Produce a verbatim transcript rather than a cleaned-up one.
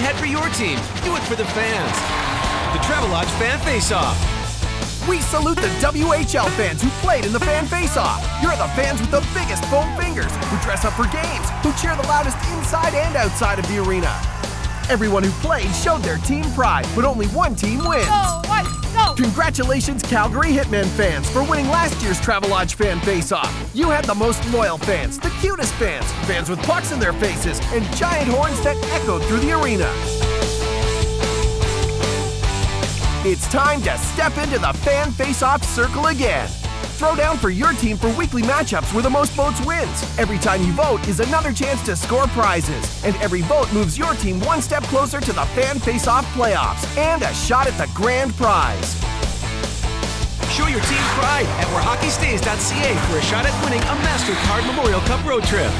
head for your team. Do it for the fans. The Travelodge Fan Faceoff. We salute the W H L fans who played in the Fan Faceoff. You're the fans with the biggest foam fingers, who dress up for games, who cheer the loudest inside and outside of the arena. Everyone who played showed their team pride, but only one team wins. Go, one, go. Congratulations, Calgary Hitmen fans, for winning last year's Travelodge Fan Faceoff. You had the most loyal fans, the cutest fans, fans with pucks in their faces, and giant horns that echoed through the arena. It's time to step into the Fan Faceoff circle again. Throw down for your team for weekly matchups where the most votes wins. Every time you vote is another chance to score prizes. And every vote moves your team one step closer to the Fan Faceoff playoffs and a shot at the grand prize. Show your team pride at where hockey stays dot c a for a shot at winning a Mastercard Memorial Cup road trip.